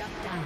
Shut down.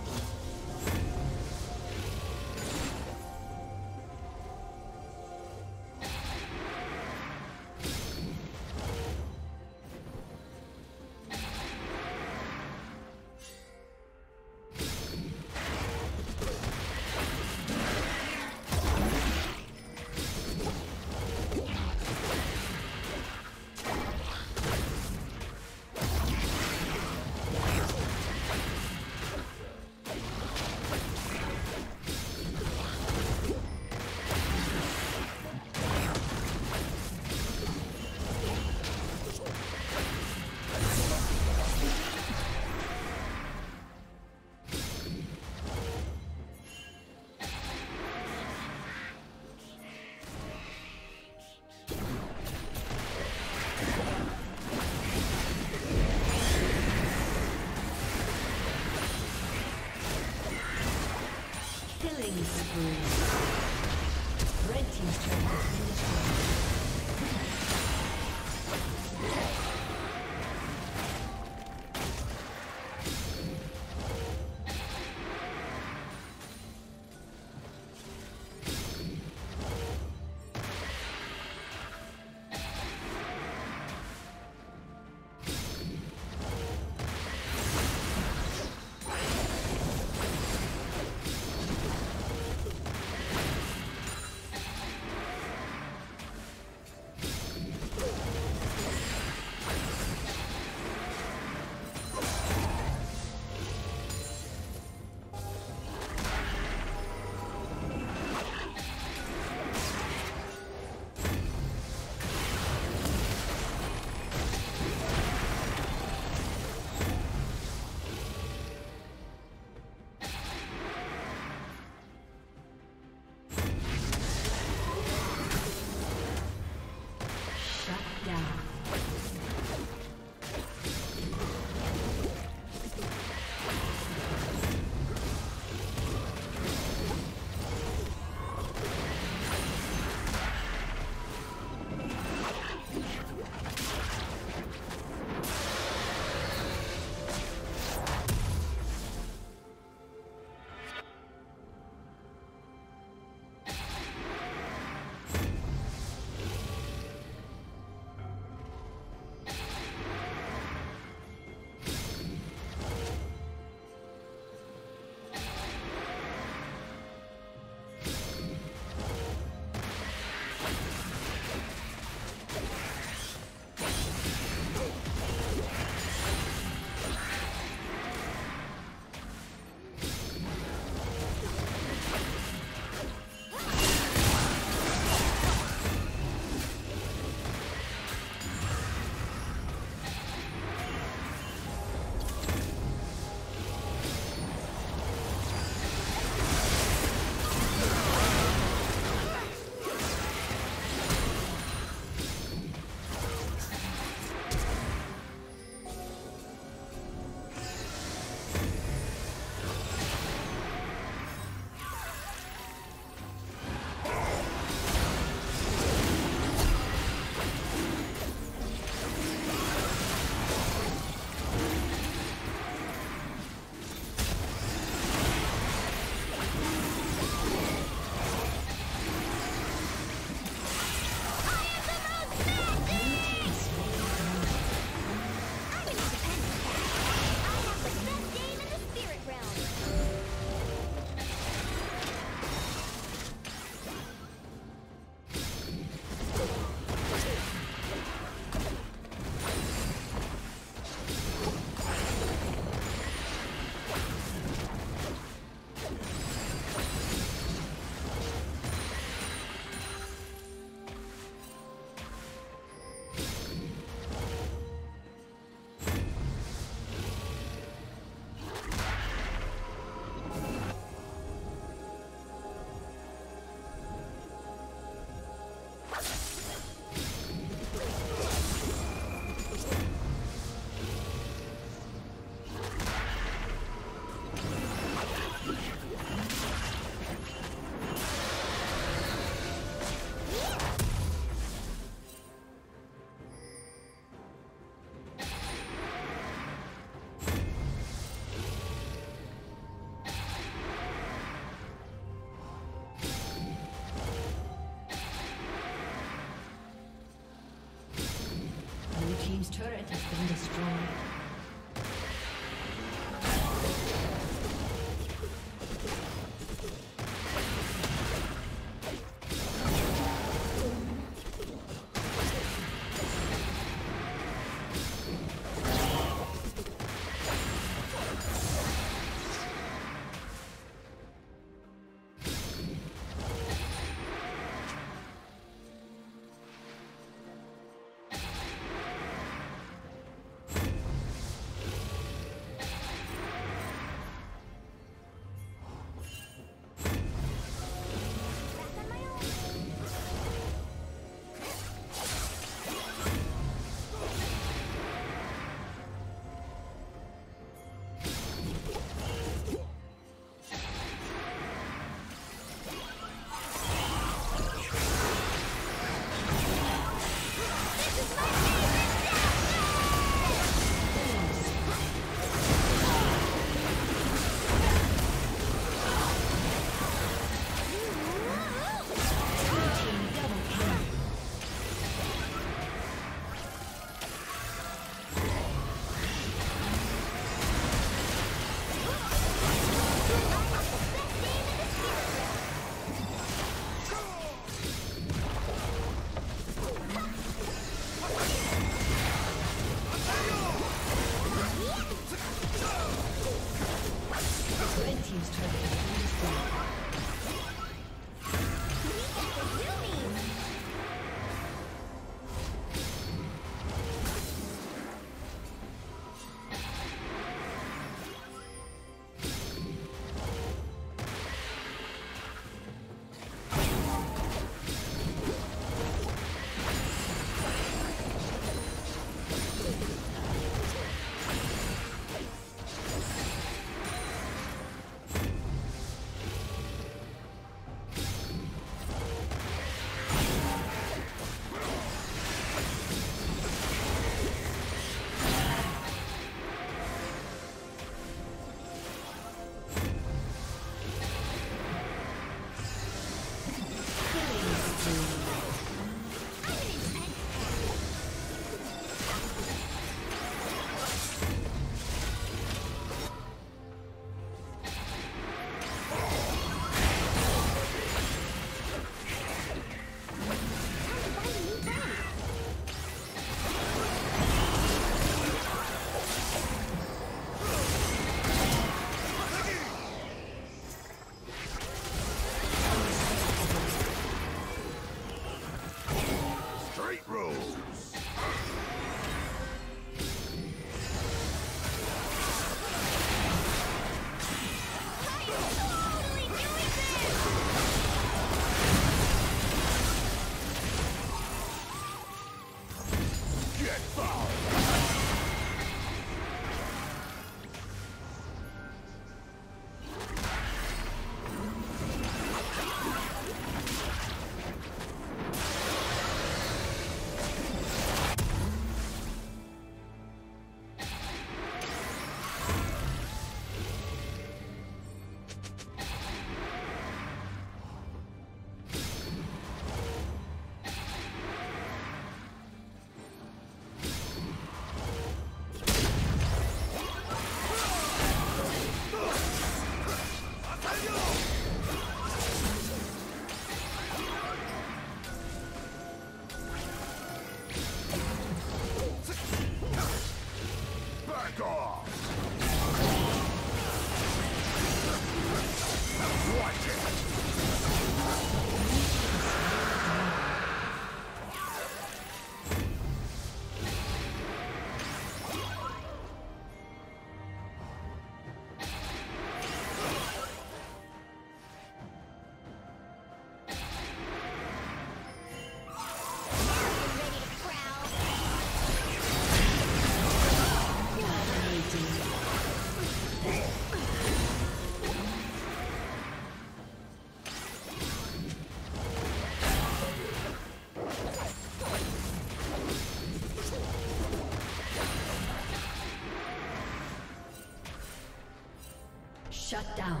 Shut down.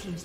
Team's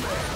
Yeah.